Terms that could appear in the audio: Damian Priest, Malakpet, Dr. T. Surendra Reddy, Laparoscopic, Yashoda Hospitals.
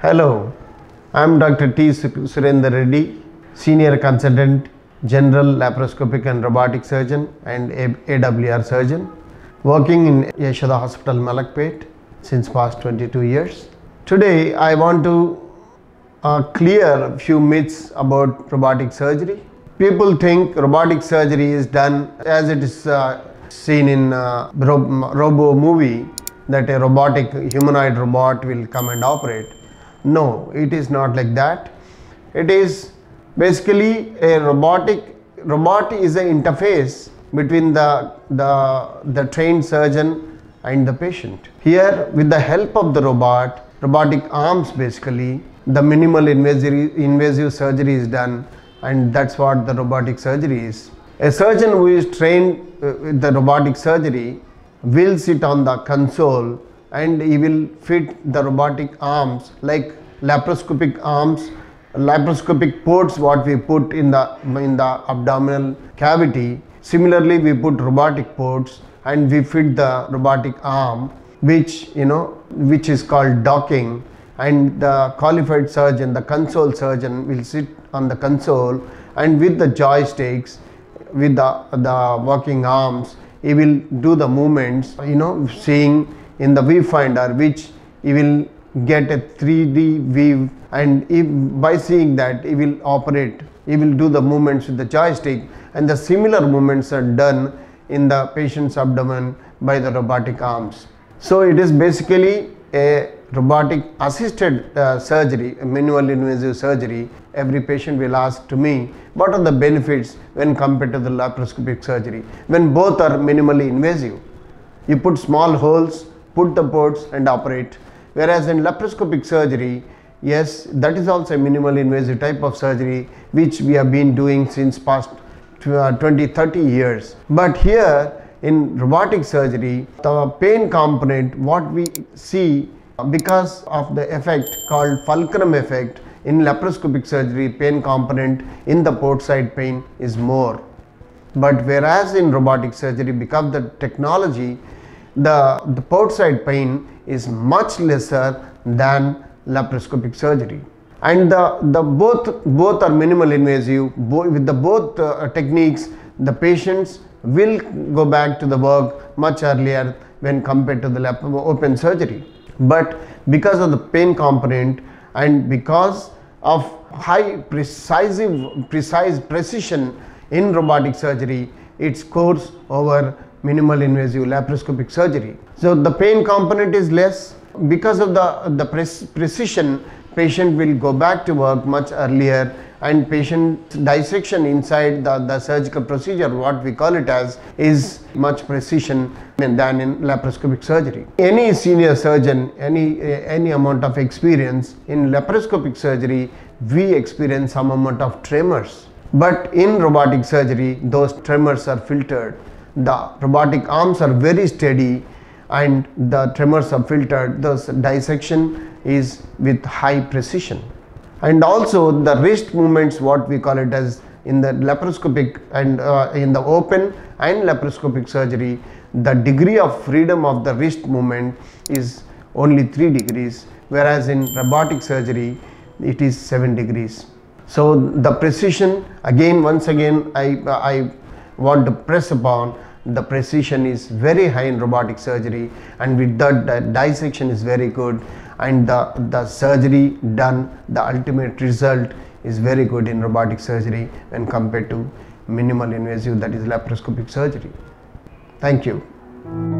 Hello, I am Dr. T. Surendra Reddy, Senior Consultant, General Laparoscopic and Robotic Surgeon and AWR Surgeon, working in Yashoda Hospital, Malakpet since past 22 years. Today I want to clear a few myths about robotic surgery. People think robotic surgery is done as it is seen in robo movie, that a robotic humanoid robot will come and operate. No, it is not like that. It is basically a robot is an interface between the trained surgeon and the patient. Here, with the help of the robotic arms, basically the minimal invasive surgery is done, and that's what the robotic surgery is. A surgeon who is trained with the robotic surgery will sit on the console and he will fit the robotic arms, like laparoscopic arms, laparoscopic ports what we put in the abdominal cavity. Similarly, we put robotic ports and we fit the robotic arm, which is called docking, and the qualified surgeon, the console surgeon, will sit on the console, and with the joysticks, with the working arms, he will do the movements, seeing in the viewfinder, which he will get a 3D view, and by seeing that he will operate, he will do the movements with the joystick, and the similar movements are done in the patient's abdomen by the robotic arms. So it is basically a robotic assisted surgery, minimal invasive surgery. Every patient will ask to me, what are the benefits when compared to the laparoscopic surgery, when both are minimally invasive? You put small holes, put the ports and operate. Whereas in laparoscopic surgery, yes, that is also a minimal invasive type of surgery which we have been doing since past 20-30 years. But here in robotic surgery, the pain component what we see, because of the effect called fulcrum effect, in laparoscopic surgery pain component in the port side pain is more. But whereas in robotic surgery, because of the technology, the port side pain is much lesser than laparoscopic surgery, and both are minimal invasive. With the both techniques, the patients will go back to the work much earlier when compared to the open surgery. But because of the pain component and because of high precision in robotic surgery, it scores over minimal invasive laparoscopic surgery. So the pain component is less. Because of the precision, patient will go back to work much earlier, and patient dissection inside the surgical procedure, what we call it as, is much precision than in laparoscopic surgery. Any senior surgeon, any amount of experience in laparoscopic surgery, we experience some amount of tremors. But in robotic surgery, those tremors are filtered. The robotic arms are very steady and the tremors are filtered. Thus dissection is with high precision. And also the wrist movements, what we call it as, in the laparoscopic and in the open and laparoscopic surgery, the degree of freedom of the wrist movement is only 3 degrees, whereas in robotic surgery it is 7 degrees. So the precision, once again I want to press upon, the precision is very high in robotic surgery, and with that the dissection is very good, and the surgery done, the ultimate result is very good in robotic surgery when compared to minimal invasive, that is laparoscopic surgery. Thank you.